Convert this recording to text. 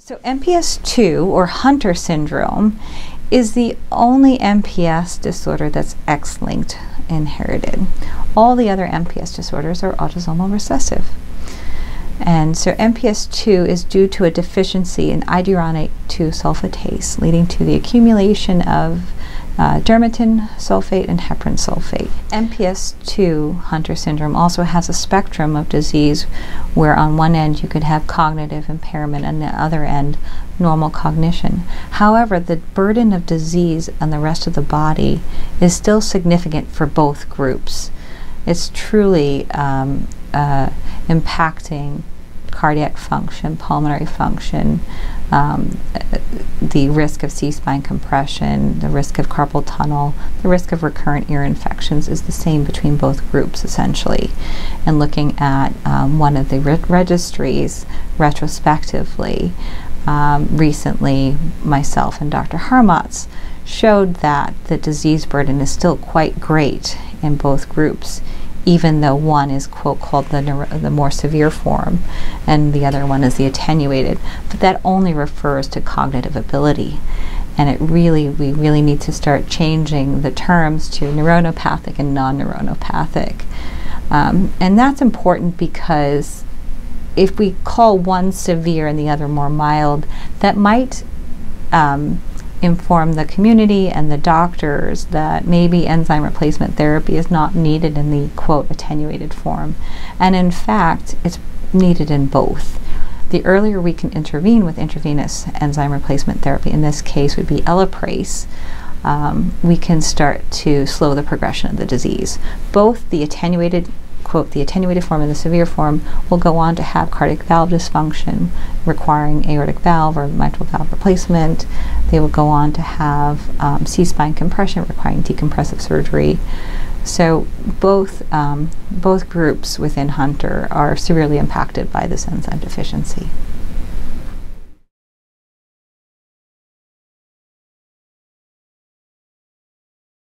So MPS II, or Hunter syndrome, is the only MPS disorder that's X-linked inherited. All the other MPS disorders are autosomal recessive. And so MPS II is due to a deficiency in iduronate 2 sulfatase, leading to the accumulation of dermatan sulfate and heparan sulfate. MPS II Hunter syndrome also has a spectrum of disease where on one end you could have cognitive impairment and the other end normal cognition. However, the burden of disease on the rest of the body is still significant for both groups. It's truly impacting cardiac function, pulmonary function, the risk of C-spine compression, the risk of carpal tunnel, the risk of recurrent ear infections is the same between both groups essentially. And looking at one of the registries retrospectively recently, myself and Dr. Harmatz showed that the disease burden is still quite great in both groups, even though one is, quote, called the more severe form and the other one is the attenuated. But that only refers to cognitive ability. And it really, we really need to start changing the terms to neuronopathic and non-neuronopathic. And that's important because if we call one severe and the other more mild, that might inform the community and the doctors that maybe enzyme replacement therapy is not needed in the, quote, attenuated form. And in fact, it's needed in both. The earlier we can intervene with intravenous enzyme replacement therapy, in this case would be Elaprase, we can start to slow the progression of the disease. Both the attenuated, quote, the attenuated form and the severe form will go on to have cardiac valve dysfunction requiring aortic valve or mitral valve replacement. They will go on to have C-spine compression requiring decompressive surgery. So both groups within Hunter are severely impacted by this enzyme deficiency.